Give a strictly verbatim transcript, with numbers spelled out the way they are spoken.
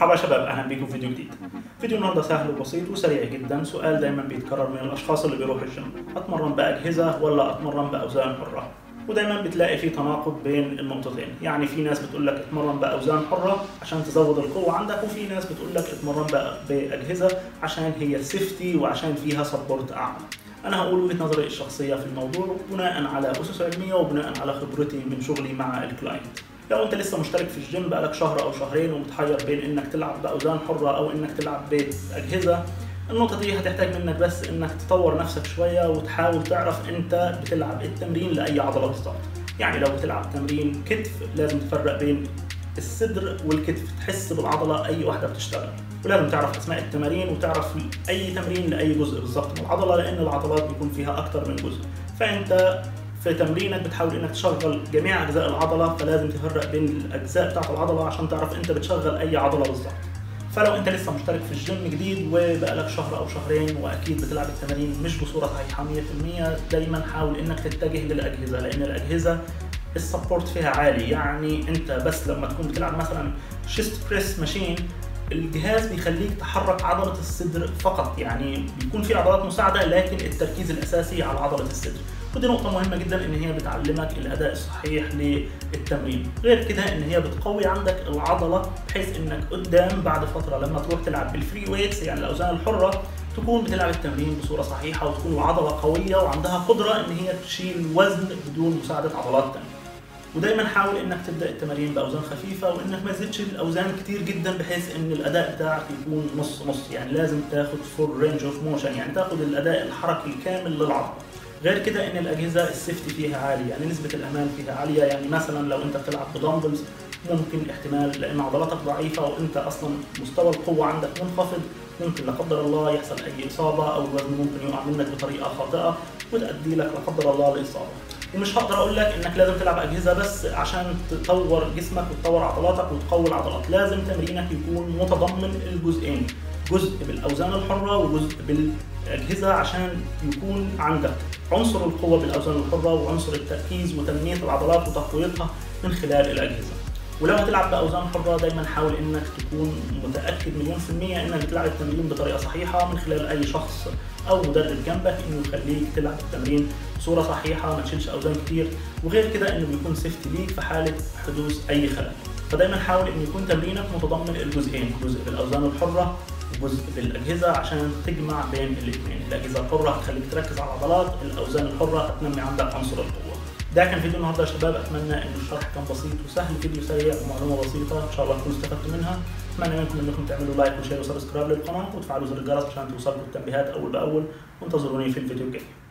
مرحبا شباب، اهلا بيكم في فيديو جديد. فيديو النهارده سهل وبسيط وسريع جدا. سؤال دايما بيتكرر من الاشخاص اللي بيروحوا الجيم: اتمرن باجهزه ولا اتمرن باوزان حره؟ ودايما بتلاقي في تناقض بين النقطتين، يعني في ناس بتقول لك اتمرن باوزان حره عشان تزود القوه عندك، وفي ناس بتقول لك اتمرن باجهزه عشان هي سيفتي وعشان فيها سبورت اعلى. انا هقول وجهه نظري الشخصيه في الموضوع بناء على اسس علميه وبناء على خبرتي من شغلي مع الكلاينت. لو انت لسه مشترك في الجيم بقالك شهر او شهرين ومتحير بين انك تلعب باوزان حره او انك تلعب باجهزه، النقطه دي هتحتاج منك بس انك تطور نفسك شويه وتحاول تعرف انت بتلعب التمرين لاي عضله بالظبط. يعني لو بتلعب تمرين كتف لازم تفرق بين الصدر والكتف، تحس بالعضله اي واحده بتشتغل، ولازم تعرف اسماء التمارين وتعرف اي تمرين لاي جزء بالظبط من العضله، لان العضلات بيكون فيها اكتر من جزء. فانت في تمرينك بتحاول انك تشغل جميع اجزاء العضله، فلازم تفرق بين الاجزاء بتاعت العضله عشان تعرف انت بتشغل اي عضله بالظبط. فلو انت لسه مشترك في الجيم جديد وبقالك شهر او شهرين واكيد بتلعب التمارين مش بصوره صحيحه مية في المية، دايما حاول انك تتجه للاجهزه، لان الاجهزه السبورت فيها عالي. يعني انت بس لما تكون بتلعب مثلا شيست بريس ماشين، الجهاز بيخليك تحرك عضله الصدر فقط، يعني بيكون في عضلات مساعده لكن التركيز الاساسي على عضله الصدر. ودي نقطه مهمه جدا، ان هي بتعلمك الاداء الصحيح للتمرين. غير كده ان هي بتقوي عندك العضله بحيث انك قدام بعد فتره لما تروح تلعب بالفري ويتس يعني الاوزان الحره تكون بتلعب التمرين بصوره صحيحه، وتكون العضله قويه وعندها قدره ان هي تشيل وزن بدون مساعده عضلات ثانيه. ودايما حاول انك تبدا التمارين باوزان خفيفه، وانك ما تزيدش الاوزان كتير جدا بحيث ان الاداء بتاعك يكون نص نص. يعني لازم تاخد فول رينج اوف موشن، يعني تاخد الاداء الحركي الكامل للعضله. غير كده ان الاجهزه السيفتي فيها عاليه، يعني نسبه الامان فيها عاليه. يعني مثلا لو انت بتلعب بدمبلز ممكن احتمال، لان عضلاتك ضعيفه وانت اصلا مستوى القوه عندك منخفض، ممكن لا قدر الله يحصل اي اصابه او الوزن ممكن يقع منك بطريقه خاطئه وتؤدي لك لا قدر الله لاصابه. ومش هقدر اقول لك انك لازم تلعب اجهزه بس عشان تطور جسمك وتطور عضلاتك وتقوي العضلات، لازم تمرينك يكون متضمن الجزئين، جزء بالاوزان الحره وجزء بالاجهزه، عشان يكون عندك عنصر القوه بالاوزان الحره وعنصر التركيز وتنميه العضلات وتقويتها من خلال الاجهزه. ولو هتلعب باوزان حره دايما حاول انك تكون متاكد مليون في الميه انك بتلعب التمرين بطريقه صحيحه من خلال اي شخص او مدرب جنبك انه يخليك تلعب التمرين بصوره صحيحه، ما تشيلش اوزان كتير. وغير كده انه بيكون سيفتي ليك في حاله حدوث اي خلل. فدايما حاول ان يكون تمرينك متضمن الجزئين، جزء بالاوزان الحره وجزء بالاجهزه، عشان تجمع بين الاثنين. الاجهزه الحره هتخليك تركز على العضلات، الاوزان الحره هتنمي عندك عنصر القوه. ده كان فيديو النهارده يا شباب، اتمنى ان الشرح كان بسيط وسهل، فيديو سريع ومعلومه بسيطه ان شاء الله تكونوا استفدتوا منها. اتمنى منكم انكم تعملوا لايك وشير وسبسكرايب للقناه وتفعلوا زر الجرس عشان توصلكم التنبيهات اول باول، وانتظروني في الفيديو الجاي.